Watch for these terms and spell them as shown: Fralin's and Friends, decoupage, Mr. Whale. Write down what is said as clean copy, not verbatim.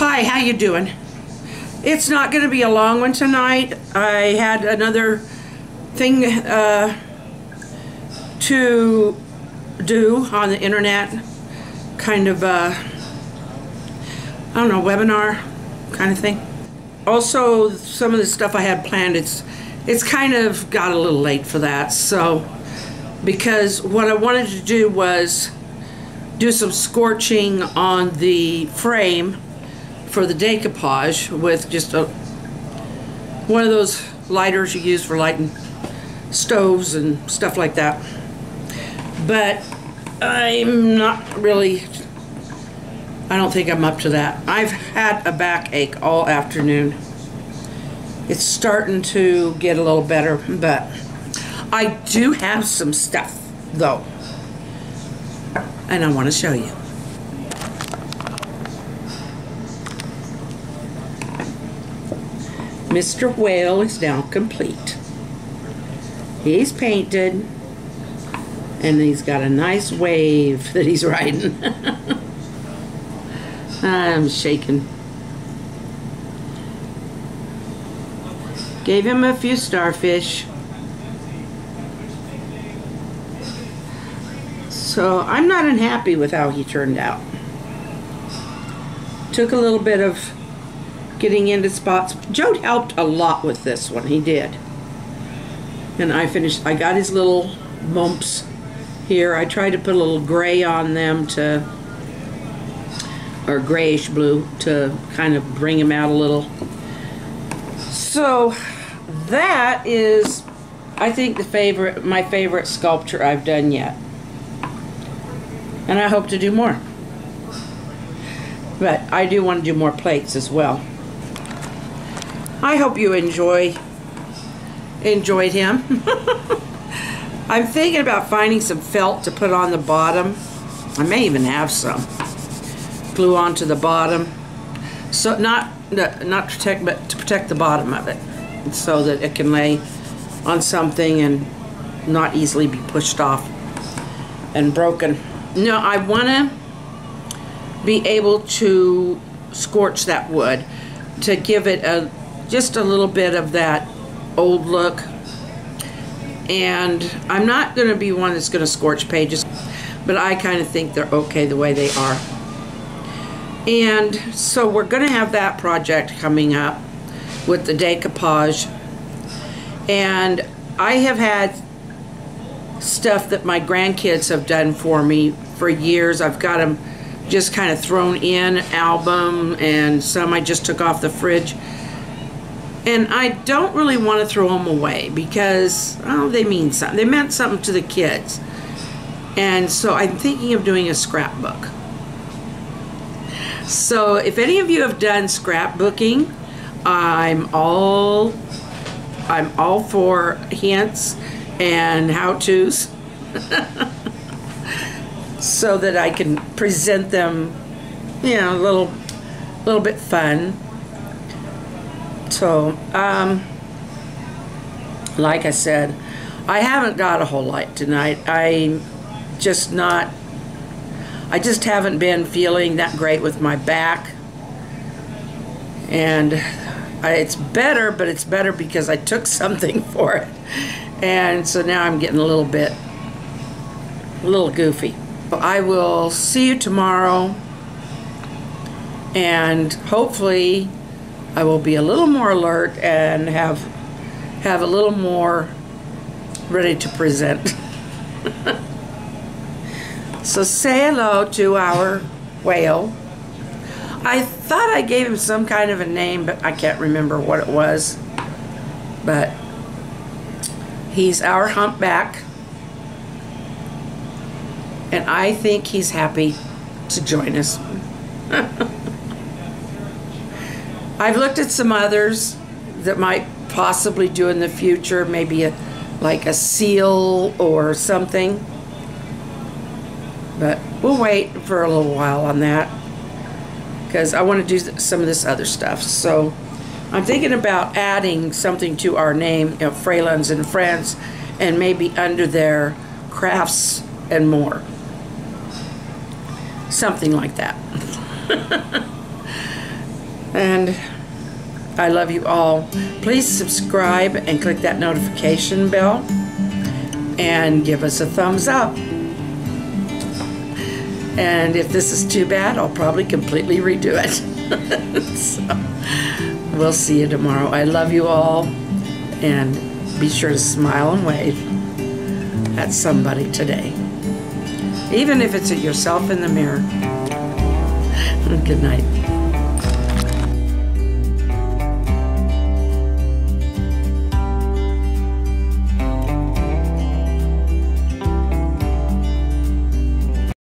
Hi, how you doing? It's not going to be a long one tonight. I had another thing to do on the internet, kind of I don't know, webinar kind of thing. Also, some of the stuff I had planned, it's kind of got a little late for that. So, because what I wanted to do was do some scorching on the frame for the decoupage with just one of those lighters you use for lighting stoves and stuff like that. But I'm not really, I don't think I'm up to that. I've had a backache all afternoon. It's starting to get a little better, but I do have some stuff though, and I want to show you. Mr. Whale is now complete. He's painted, and he's got a nice wave that he's riding. I'm shaking. Gave him a few starfish. So I'm not unhappy with how he turned out. Took a little bit of getting into spots. Jode helped a lot with this one, he did. And I got his little bumps here. I tried to put a little gray on them to, or grayish blue, to kind of bring him out a little. So that is, I think, my favorite sculpture I've done yet. And I hope to do more. But I do want to do more plates as well. I hope you enjoyed him. I'm thinking about finding some felt to put on the bottom. I may even have some. Glue onto the bottom, so not protect, but to protect the bottom of it, so that it can lay on something and not easily be pushed off and broken. No, I want to be able to scorch that wood to give it just a little bit of that old look. And I'm not going to be one that's going to scorch pages, but I kind of think they're okay the way they are. And so we're going to have that project coming up with the decoupage. And I have had stuff that my grandkids have done for me for years. I've got them just kind of thrown in, album, and some I just took off the fridge. And I don't really want to throw them away because, oh, they mean something. They meant something to the kids. And so I'm thinking of doing a scrapbook. So if any of you have done scrapbooking, I'm all for hints and how-tos. So that I can present them, you know, a little bit fun. So, like I said, I haven't got a whole lot tonight. I just haven't been feeling that great with my back. And it's better, but it's better because I took something for it. And so now I'm getting a little goofy. I will see you tomorrow, and hopefully I will be a little more alert and have a little more ready to present. So say hello to our whale. I thought I gave him some kind of a name, but I can't remember what it was. But he's our humpback. And I think he's happy to join us. I've looked at some others that might possibly do in the future, maybe like a seal or something. But we'll wait for a little while on that because I want to do some of this other stuff. So I'm thinking about adding something to our name, you know, Fralin's and Friends, and maybe under their crafts and more. Something like that. and I love you all. Please subscribe and click that notification bell and give us a thumbs up. And if this is too bad, I'll probably completely redo it. So, we'll see you tomorrow. I love you all, and be sure to smile and wave at somebody today, even if it's at yourself in the mirror. Good night.